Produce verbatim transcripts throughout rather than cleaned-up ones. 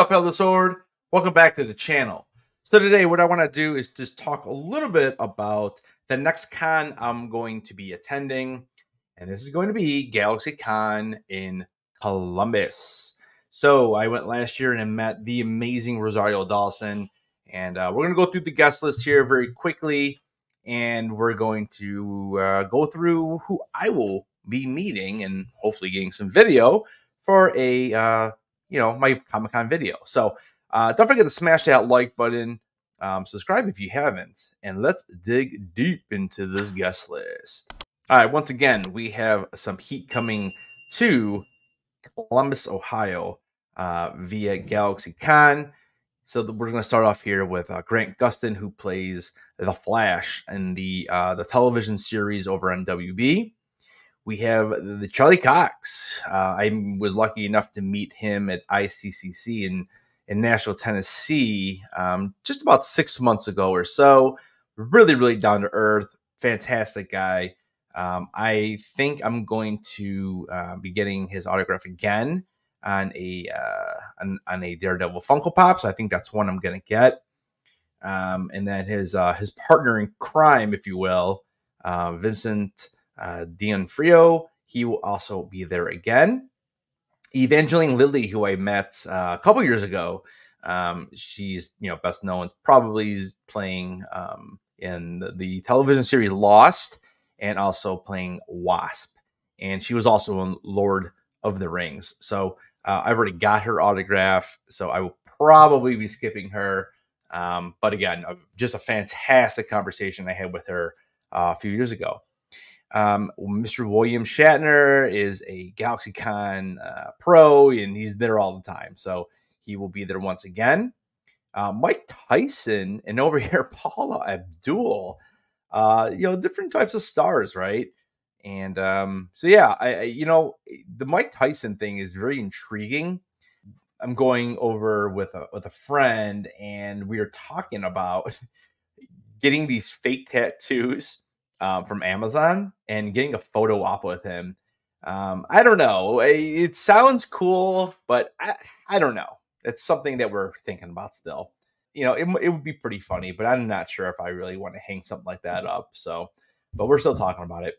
up, Elder Sword? Welcome back to the channel. So today what I want to do is just talk a little bit about the next con I'm going to be attending. And this is going to be GalaxyCon in Columbus. So I went last year and I met the amazing Rosario Dawson. And uh, we're going to go through the guest list here very quickly. And we're going to uh, go through who I will be meeting and hopefully getting some video for a, uh, you know, my Comic-Con video. So uh, don't forget to smash that like button. Um, subscribe if you haven't. And let's dig deep into this guest list. All right, once again, we have some heat coming to Columbus, Ohio uh, via GalaxyCon. So we're going to start off here with uh, Grant Gustin, who plays the Flash in the uh, the television series over on W B. We have the Charlie Cox. Uh, I was lucky enough to meet him at I C C C in in Nashville, Tennessee, um, just about six months ago or so. Really, really down to earth, fantastic guy. Um, I think I'm going to uh, be getting his autograph again on a uh, on, on a Daredevil Funko Pop, so I think that's one I'm gonna get. Um, and then his uh, his partner in crime, if you will, uh, Vincent uh, Dion Frio, he will also be there again. Evangeline Lilly, who I met uh, a couple years ago, um, she's you know best known probably playing um, in the, the television series Lost, and also playing Wasp, and she was also in Lord of the Rings. So uh, I've already got her autograph, so I will probably be skipping her. Um, but again, uh, just a fantastic conversation I had with her uh, a few years ago. Um, Mister William Shatner is a GalaxyCon uh, pro, and he's there all the time. So he will be there once again. Uh, Mike Tyson, and over here, Paula Abdul. Uh, you know, different types of stars, right? And um, so, yeah, I, I you know, the Mike Tyson thing is very intriguing. I'm going over with a, with a friend, and we are talking about getting these fake tattoos uh, from Amazon and getting a photo op with him. Um, I don't know. It, it sounds cool, but I, I don't know. It's something that we're thinking about still. You know, it, it would be pretty funny, but I'm not sure if I really want to hang something like that up. So, but we're still talking about it.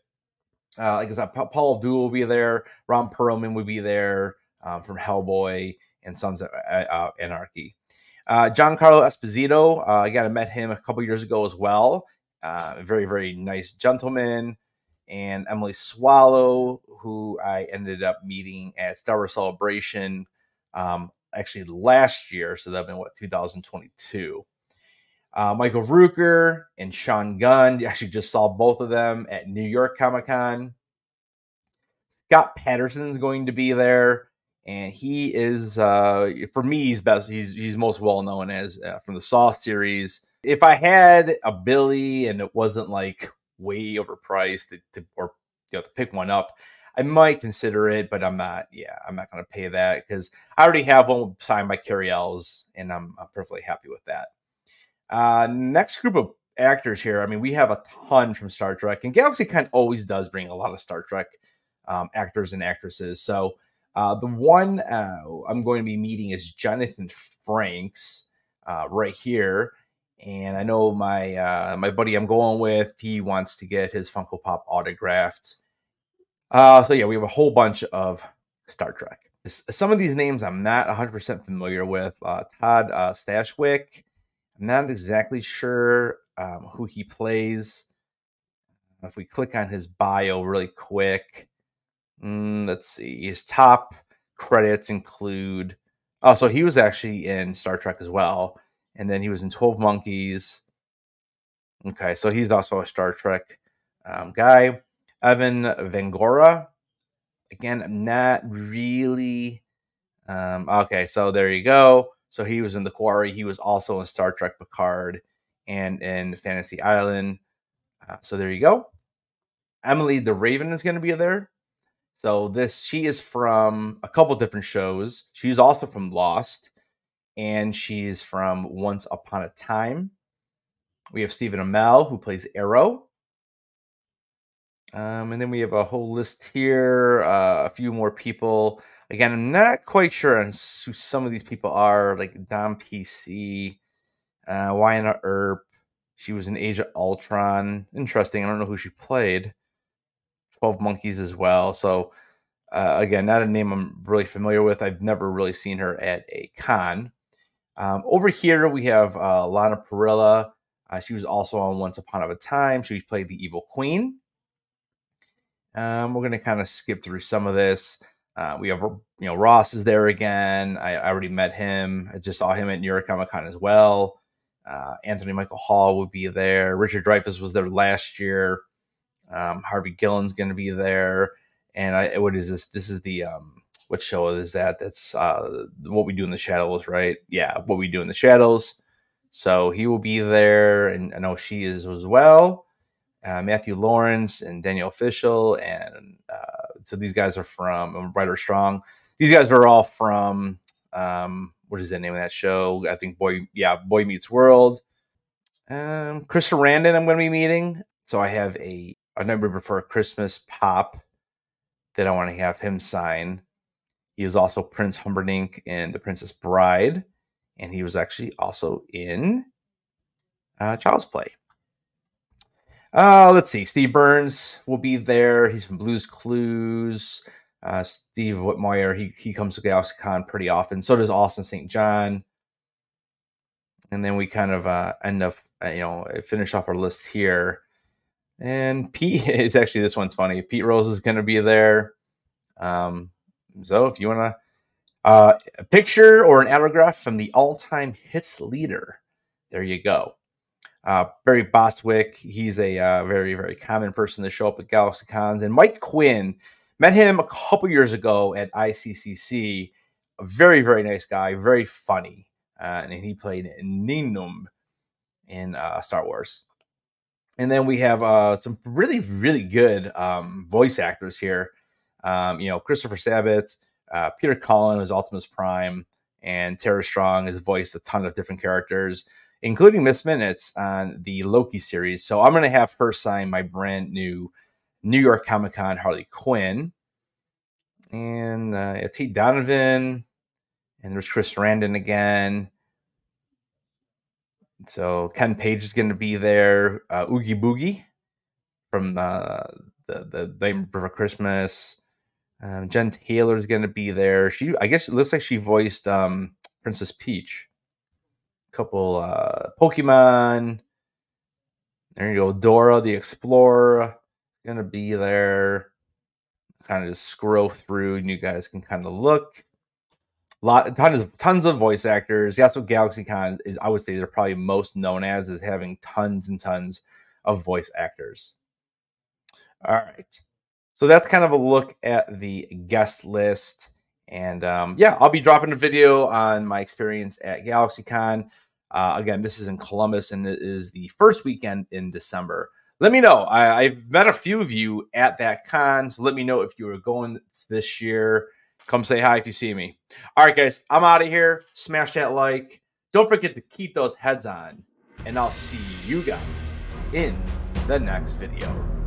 Uh, like I said, Paul Abdul will be there. Ron Perlman will be there um, from Hellboy and Sons of uh, Anarchy. Uh, Giancarlo Esposito, uh, again, I met him a couple years ago as well. Uh, very, very nice gentleman. And Emily Swallow, who I ended up meeting at Star Wars Celebration um, actually last year, so that'd been what, two thousand twenty-two. Uh, Michael Rooker and Sean Gunn, you actually just saw both of them at New York Comic Con. Scott Patterson is going to be there, and he is uh, for me, he's best, he's he's most well known as uh, from the Saw series. If I had a Billy and it wasn't like way overpriced to, to, or you know to pick one up, I might consider it, but I'm not, yeah, I'm not going to pay that because I already have one signed by Carrie Ells, and I'm, I'm perfectly happy with that. Uh, next group of actors here, I mean, we have a ton from Star Trek, and GalaxyCon always does bring a lot of Star Trek um, actors and actresses. So uh, the one uh, I'm going to be meeting is Jonathan Franks uh, right here. And I know my, uh, my buddy I'm going with, he wants to get his Funko Pop autographed. Uh, so yeah, we have a whole bunch of Star Trek. Some of these names I'm not one hundred percent familiar with. Uh, Todd uh, Stashwick, I'm not exactly sure um, who he plays. If we click on his bio really quick, mm, let's see. His top credits include, oh, so he was actually in Star Trek as well, and then he was in twelve Monkeys. Okay, so he's also a Star Trek um, guy. Evan Vengora, again, I'm not really, um, okay, so there you go. So he was in The Quarry. He was also in Star Trek Picard and in Fantasy Island. Uh, so there you go. Emily the Raven is going to be there. So this, she is from a couple different shows. She's also from Lost, and she's from Once Upon a Time. We have Stephen Amell, who plays Arrow. Um, and then we have a whole list here, uh, a few more people. Again, I'm not quite sure on who some of these people are, like Dom P C, uh, Wyanna Earp. She was in Age of Ultron. Interesting. I don't know who she played. twelve Monkeys as well. So, uh, again, not a name I'm really familiar with. I've never really seen her at a con. Um, over here, we have uh, Lana Parrilla. Uh, she was also on Once Upon a Time. She played the Evil Queen. Um, we're going to kind of skip through some of this. Uh, we have, you know, Ross is there again. I, I already met him. I just saw him at New York Comic Con as well. Uh, Anthony Michael Hall would be there. Richard Dreyfuss was there last year. Um, Harvey Gillen's going to be there. And I, what is this? This is the, um, what show is that? That's uh, What We Do in the Shadows, right? Yeah, What We Do in the Shadows. So he will be there. And I know she is as well. Uh, Matthew Lawrence and Danielle Fishel. And uh, so these guys are from Brighter Strong. These guys are all from... Um, What is the name of that show? I think Boy, yeah, Boy Meets World. Um, Chris Randon, I'm going to be meeting. So I have a, a number for a Christmas pop that I want to have him sign. He was also Prince Humperdinck in The Princess Bride. And he was actually also in uh, Child's Play. Uh, let's see. Steve Burns will be there. He's from Blue's Clues. Uh, Steve Whitmoyer, he, he comes to GalaxyCon pretty often. So does Austin Saint John. And then we kind of uh, end up, uh, you know, finish off our list here. And Pete, it's actually, this one's funny. Pete Rose is going to be there. Um, so if you want to, uh, a picture or an autograph from the all-time hits leader, there you go. Uh, Barry Bostwick, he's a uh, very, very common person to show up at GalaxyCons. And Mike Quinn, met him a couple years ago at I C C C. A very, very nice guy. Very funny. Uh, and he played Ninum in uh, Star Wars. And then we have uh, some really, really good um, voice actors here. Um, you know, Christopher Sabat, uh, Peter Cullen is Optimus Prime, and Tara Strong has voiced a ton of different characters, including Miss Minutes on the Loki series. So I'm going to have her sign my brand new New York Comic Con Harley Quinn, and uh, T. Donovan, and there's Chris Randon again. So Ken Page is going to be there. Uh, Oogie Boogie from uh, the the Nightmare Before Christmas. Um, Jen Taylor is going to be there. She, I guess, it looks like she voiced um, Princess Peach. A couple uh, Pokemon. There you go, Dora the Explorer. Gonna be there. Kind of just scroll through and you guys can kind of look. Lot tons of tons of voice actors. That's what GalaxyCon is, I would say, they're probably most known as, is having tons and tons of voice actors. All right, so that's kind of a look at the guest list, and um yeah, I'll be dropping a video on my experience at GalaxyCon. Uh again, this is in Columbus and it is the first weekend in December. Let me know. I, I've met a few of you at that con, so let me know if you were going this year. Come say hi if you see me. All right, guys, I'm out of here. Smash that like. Don't forget to keep those heads on, and I'll see you guys in the next video.